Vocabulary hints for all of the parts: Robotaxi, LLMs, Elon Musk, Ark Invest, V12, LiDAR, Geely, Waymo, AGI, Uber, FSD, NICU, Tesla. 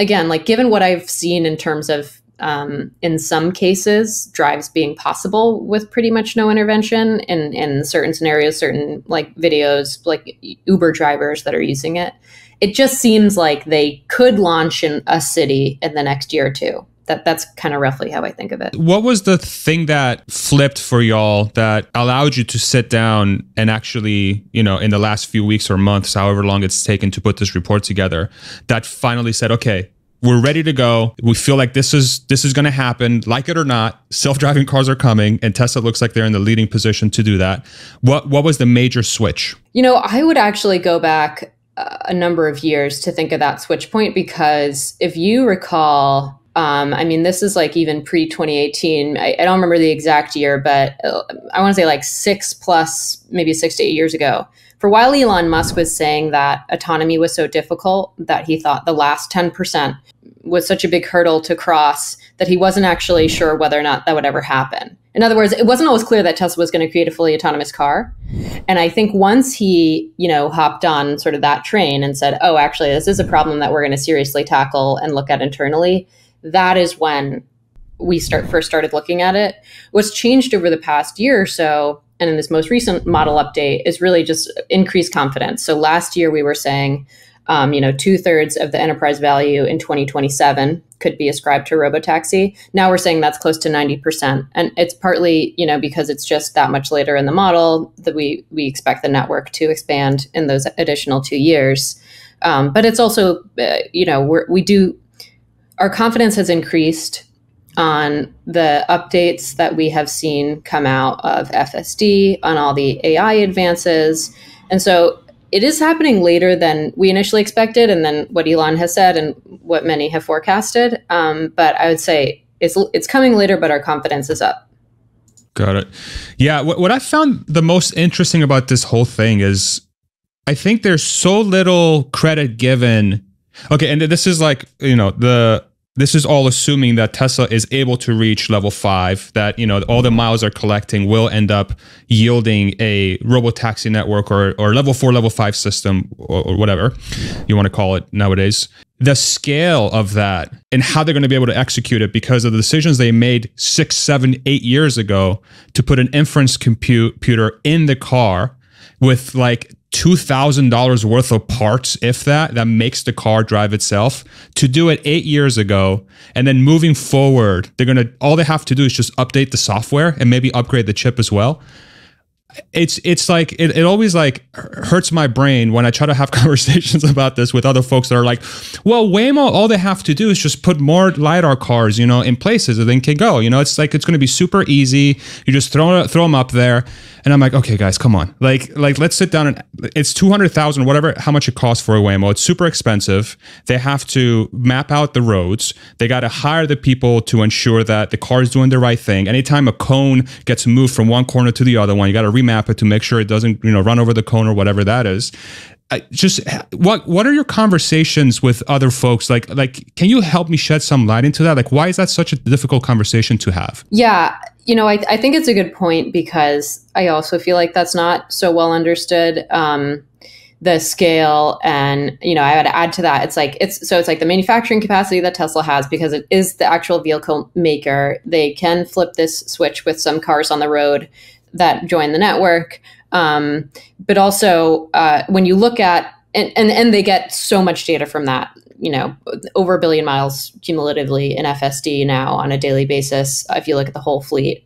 again, like given what I've seen in terms of, in some cases, drives being possible with pretty much no intervention in certain scenarios, certain like videos, like Uber drivers that are using it, it just seems like they could launch in a city in the next year or two. That's kind of roughly how I think of it. What was the thing that flipped for y'all that allowed you to sit down and actually, you know, in the last few weeks or months, however long it's taken to put this report together, that finally said, okay, we're ready to go. We feel like this is going to happen, like it or not. Self-driving cars are coming, and Tesla looks like they're in the leading position to do that. What was the major switch? You know, I would actually go back a number of years to think of that switch point, because if you recall, I mean, this is like even pre-2018. I don't remember the exact year, but I want to say like 6 to 8 years ago. For a while, Elon Musk was saying that autonomy was so difficult that he thought the last 10% was such a big hurdle to cross that he wasn't actually sure whether or not that would ever happen. In other words, it wasn't always clear that Tesla was going to create a fully autonomous car. And I think once he, you know, hopped on sort of that train and said, oh, actually, this is a problem that we're going to seriously tackle and look at internally, that is when we first started looking at it. What's changed over the past year or so, and in this most recent model update, is really just increased confidence. So last year we were saying, you know, 2/3 of the enterprise value in 2027 could be ascribed to Robotaxi. Now we're saying that's close to 90%. And it's partly, you know, because it's just that much later in the model that we expect the network to expand in those additional 2 years. But it's also, you know, our confidence has increased on the updates that we have seen come out of FSD, on all the AI advances. And so it is happening later than we initially expected, and then what Elon has said and what many have forecasted. But I would say it's coming later, but our confidence is up. Got it. Yeah, what I found the most interesting about this whole thing is I think there's so little credit given. Okay, and this is like, you know, this is all assuming that Tesla is able to reach level 5, that, you know, all the miles are collecting will end up yielding a robotaxi network or level 4, level 5 system or whatever you want to call it nowadays. The scale of that and how they're going to be able to execute it because of the decisions they made 6, 7, 8 years ago to put an inference computer in the car with like $2,000 worth of parts, if that makes the car drive itself, to do it 8 years ago. And then moving forward, all they have to do is just update the software and maybe upgrade the chip as well. It's like, it always like hurts my brain when I try to have conversations about this with other folks that are like, well, Waymo, all they have to do is just put more LiDAR cars, you know, in places that they can go, you know, it's like, it's going to be super easy. You just throw them up there. And I'm like, okay, guys, come on. Like, let's sit down and it's $200,000, whatever, how much it costs for a Waymo. It's super expensive. They have to map out the roads. They got to hire the people to ensure that the car is doing the right thing. Anytime a cone gets moved from one corner to the other one, you got to remap it to make sure it doesn't, you know, run over the cone or whatever that is. Just what are your conversations with other folks like? Can you help me shed some light into that? Like, why is that such a difficult conversation to have? Yeah, you know, I think it's a good point because I also feel like that's not so well understood. The scale, and you know, I would add to that, it's like the manufacturing capacity that Tesla has because it is the actual vehicle maker. They can flip this switch with some cars on the road that join the network. But also, when you look at, and they get so much data from that, you know, over 1 billion miles cumulatively in FSD now on a daily basis. If you look at the whole fleet,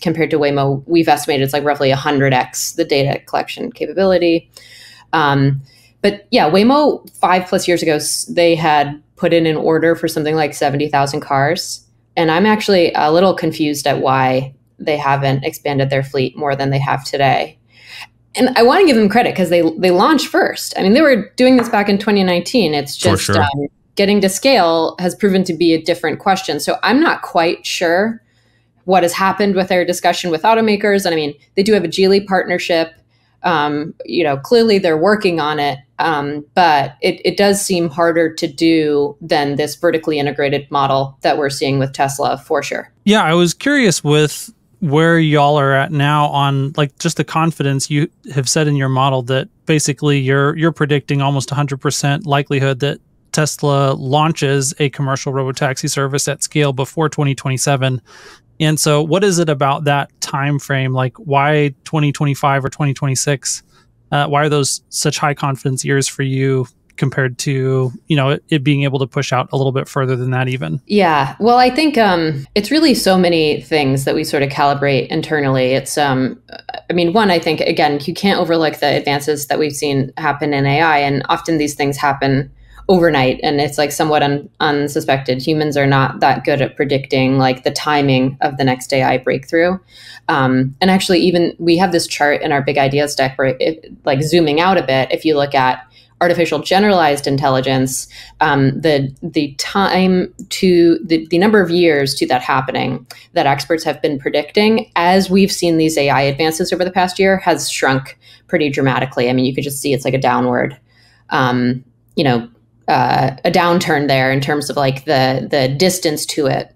compared to Waymo, we've estimated it's like roughly 100x the data collection capability. But yeah, Waymo 5+ years ago, they had put in an order for something like 70,000 cars. And I'm actually a little confused at why they haven't expanded their fleet more than they have today. And I want to give them credit because they launched first. I mean, they were doing this back in 2019. It's just sure. Getting to scale has proven to be a different question. So I'm not quite sure what has happened with their discussion with automakers. And I mean, they do have a Geely partnership. You know, clearly they're working on it, but it does seem harder to do than this vertically integrated model that we're seeing with Tesla for sure. Yeah, I was curious with where y'all are at now on like just the confidence you have said in your model that basically you're predicting almost 100% likelihood that Tesla launches a commercial robotaxi service at scale before 2027. And so what is it about that time frame? Like, why 2025 or 2026? Why are those such high confidence years for you compared to, you know, it being able to push out a little bit further than that even? Yeah, well, I think it's really so many things that we sort of calibrate internally. It's, I mean, one, I think, again, you can't overlook the advances that we've seen happen in AI. And often these things happen overnight, and it's like somewhat unsuspected. Humans are not that good at predicting like the timing of the next AI breakthrough. And actually, even we have this chart in our big ideas deck where it, like zooming out a bit, if you look at artificial generalized intelligence, the time to the number of years to that happening that experts have been predicting as we've seen these AI advances over the past year has shrunk pretty dramatically. I mean, you could just see it's like a downward, you know, a downturn there in terms of like the distance to it.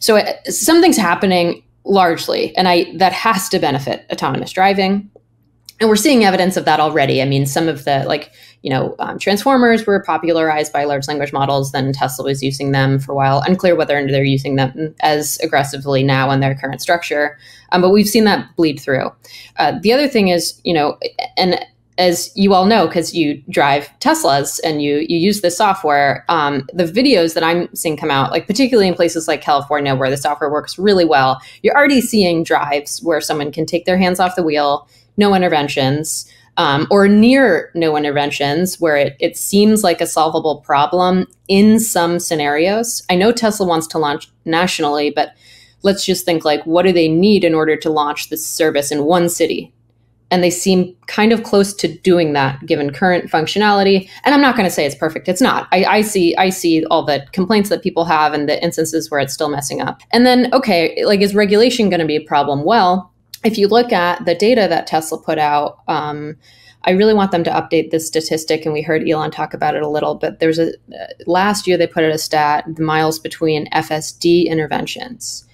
So something's happening largely, and that has to benefit autonomous driving. And we're seeing evidence of that already. I mean, some of the, like, you know, transformers were popularized by large language models, then Tesla was using them for a while. Unclear whether they're using them as aggressively now in their current structure, but we've seen that bleed through. The other thing is, you know, and as you all know, because you drive Teslas and you use this software, the videos that I'm seeing come out, like particularly in places like California where the software works really well, you're already seeing drives where someone can take their hands off the wheel, no interventions, or near no interventions, where it seems like a solvable problem in some scenarios. I know Tesla wants to launch nationally, but let's just think, like, what do they need in order to launch this service in one city? And they seem kind of close to doing that given current functionality. And I'm not going to say it's perfect. It's not. I see all the complaints that people have and the instances where it's still messing up. And then, okay, like, is regulation going to be a problem? Well, if you look at the data that Tesla put out, I really want them to update this statistic, and we heard Elon talk about it a little, but there's last year they put out a stat, the miles between FSD interventions.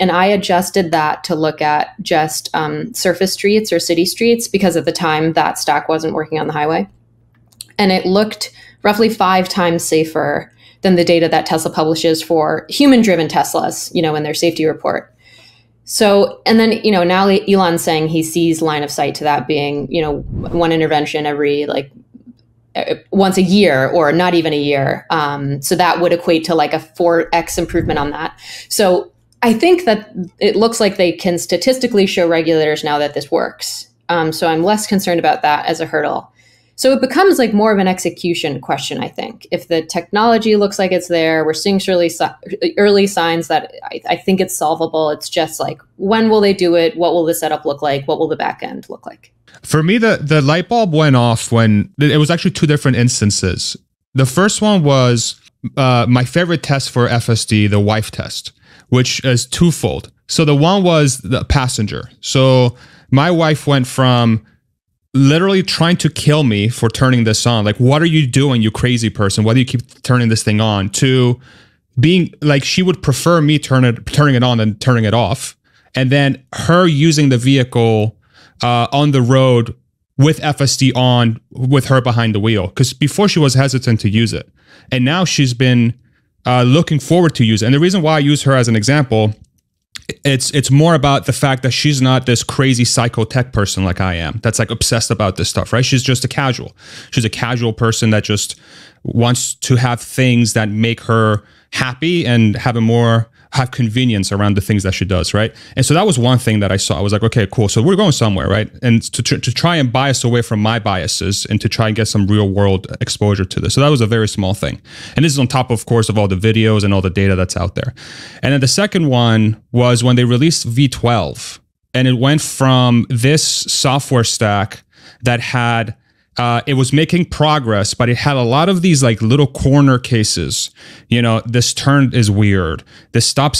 And I adjusted that to look at just surface streets or city streets, because at the time that stack wasn't working on the highway. And it looked roughly 5 times safer than the data that Tesla publishes for human-driven Teslas, you know, in their safety report. So, and then, you know, now Elon's saying he sees line of sight to that being, you know, one intervention every, like, once a year or not even a year. So that would equate to like a 4x improvement on that. So I think that it looks like they can statistically show regulators now that this works. So I'm less concerned about that as a hurdle. So it becomes like more of an execution question, I think. If the technology looks like it's there, we're seeing early signs that I think it's solvable. It's just like, when will they do it? What will the setup look like? What will the back end look like? For me, the light bulb went off when it was actually 2 different instances. The first one was my favorite test for FSD, the wife test, which is twofold. So the one was the passenger. So my wife went from literally trying to kill me for turning this on, like, what are you doing, you crazy person? Why do you keep turning this thing on? To being like, she would prefer me turning it on than turning it off. And then her using the vehicle on the road with FSD on, with her behind the wheel. Because before she was hesitant to use it. And now she's been looking forward to use it. And the reason why I use her as an example, it's more about the fact that she's not this crazy psycho tech person like I am, that's like obsessed about this stuff, right? She's just a casual. She's a casual person that just wants to have things that make her happy and have convenience around the things that she does, right? And so that was one thing that I saw. I was like, okay, cool. So we're going somewhere, right? And to try and bias away from my biases and to try and get some real world exposure to this. So that was a very small thing. And this is on top, of course, of all the videos and all the data that's out there. And then the second one was when they released V12, and it went from this software stack that had it was making progress, but it had a lot of these like little corner cases. You know, this turn is weird. This stop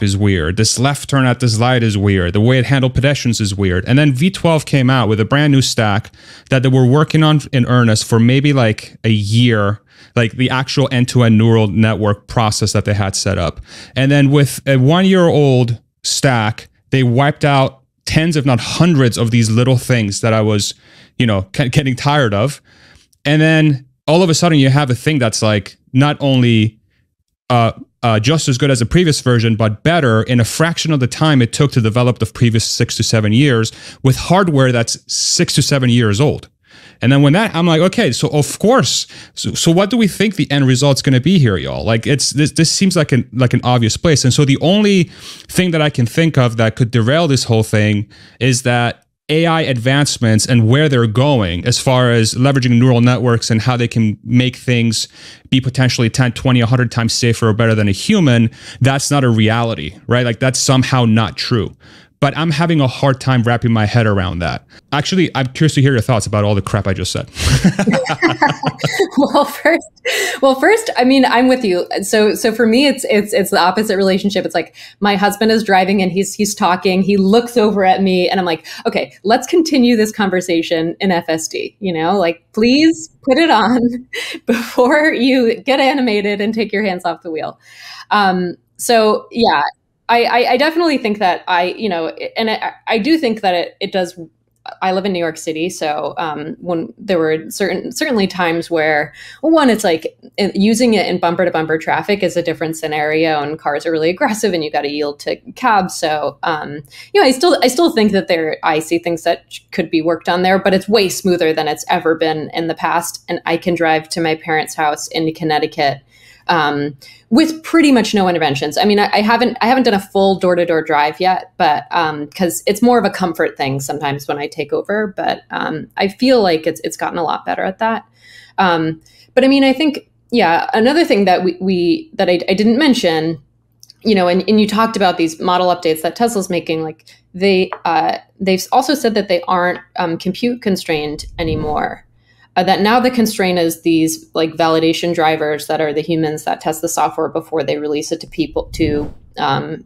is weird. This left turn at this light is weird. The way it handled pedestrians is weird. And then V12 came out with a brand new stack that they were working on in earnest for maybe like a year, like the actual end-to-end neural network process that they had set up. And then with a 1-year-old stack, they wiped out tens, if not hundreds, of these little things that I was, you know, getting tired of. And then all of a sudden you have a thing that's like not only just as good as the previous version, but better in a fraction of the time it took to develop the previous 6 to 7 years with hardware that's 6 to 7 years old. And then when that, I'm like, okay, so of course, so what do we think the end result's going to be here, y'all? Like it's, this seems like an obvious place. And so the only thing that I can think of that could derail this whole thing is that AI advancements and where they're going as far as leveraging neural networks and how they can make things be potentially 10, 20, 100 times safer or better than a human, that's not a reality, right? Like that's somehow not true. But I'm having a hard time wrapping my head around that. Actually, I'm curious to hear your thoughts about all the crap I just said. Well, first, I mean, I'm with you. So for me, it's the opposite relationship. It's like my husband is driving and he's talking. He looks over at me and I'm like, okay, let's continue this conversation in FSD. You know, like please put it on before you get animated and take your hands off the wheel. So yeah. I definitely think that I do think that it does. I live in New York City, so when there were certainly times where, well, one, it's like using it in bumper to bumper traffic is a different scenario, and cars are really aggressive, and you got to yield to cabs. So I still think that I see things that could be worked on there, but it's way smoother than it's ever been in the past. And I can drive to my parents' house in Connecticut with pretty much no interventions. I mean, I haven't done a full door-to-door drive yet, but because it's more of a comfort thing sometimes when I take over. But I feel like it's gotten a lot better at that. But I mean, I think, yeah, another thing that I didn't mention, you know, and you talked about these model updates that Tesla's making, like they've also said that they aren't compute constrained anymore. That now the constraint is these like validation drivers that are the humans that test the software before they release it to people, to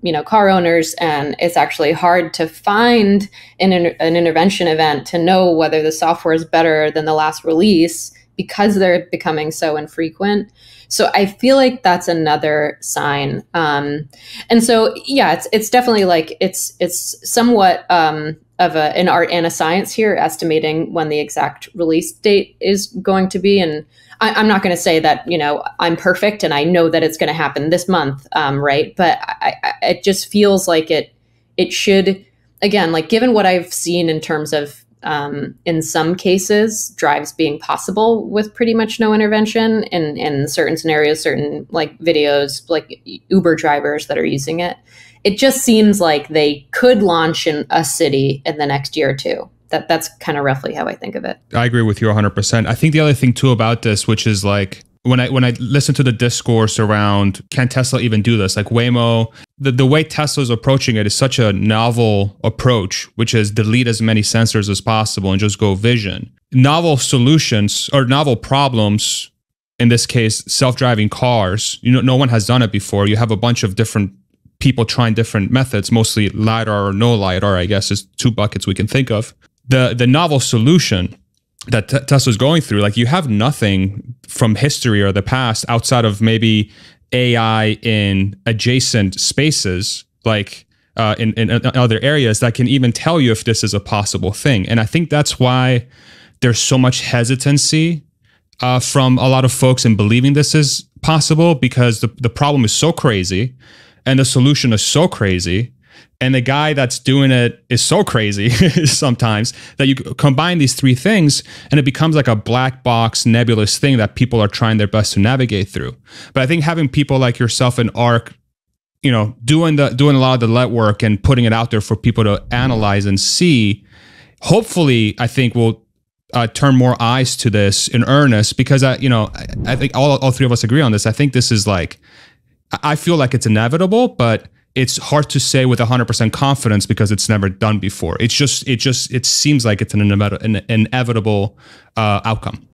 you know, car owners, and it's actually hard to find an intervention event to know whether the software is better than the last release because they're becoming so infrequent. So I feel like that's another sign, and so yeah, it's definitely like it's somewhat. Of an art and a science here, estimating when the exact release date is going to be. And I'm not going to say that, you know, I'm perfect and I know that it's going to happen this month, right? But it just feels like it should, again, like given what I've seen in terms of, in some cases, drives being possible with pretty much no intervention, and in certain scenarios, certain like videos, like Uber drivers that are using it. It just seems like they could launch in a city in the next year or two. That's kind of roughly how I think of it. I agree with you 100%. I think the other thing too about this, which is like when I listen to the discourse around, can Tesla even do this? Like Waymo, the way Tesla's approaching it is such a novel approach, which is delete as many sensors as possible and just go vision. Novel solutions or novel problems, in this case, self-driving cars, you know, no one has done it before. You have a bunch of different people trying different methods, mostly LiDAR or no LiDAR, I guess, is two buckets we can think of. The novel solution that Tesla's going through, like you have nothing from history or the past outside of maybe AI in adjacent spaces, like in other areas that can even tell you if this is a possible thing. And I think that's why there's so much hesitancy from a lot of folks in believing this is possible, because the problem is so crazy. And the solution is so crazy, and the guy that's doing it is so crazy sometimes, that you combine these three things and it becomes like a black box, nebulous thing that people are trying their best to navigate through. But I think having people like yourself and Ark, you know, doing a lot of the legwork and putting it out there for people to analyze and see, hopefully, I think will turn more eyes to this in earnest, because I think all three of us agree on this. I think this is like, I feel like it's inevitable, but it's hard to say with 100% confidence because it's never done before. It seems like it's an inevitable outcome.